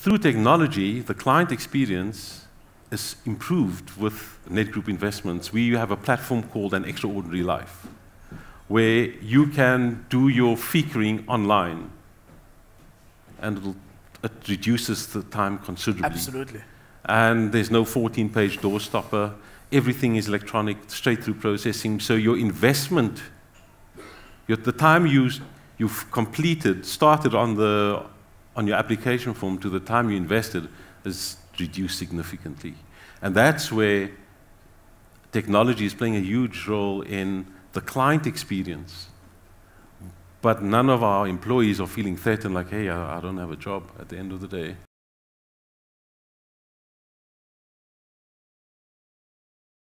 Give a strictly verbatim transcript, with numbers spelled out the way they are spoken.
Through technology, the client experience is improved with Nedgroup Investments. We have a platform called An Extraordinary Life, where you can do your FICA-ing online, and it'll, it reduces the time considerably. Absolutely. And there's no fourteen page doorstopper. Everything is electronic, straight-through processing. So your investment, the time you, you've completed, started on, the, on your application form to the time you invested is reduced significantly. And that's where technology is playing a huge role in the client experience. But none of our employees are feeling threatened like, hey, I, I don't have a job at the end of the day.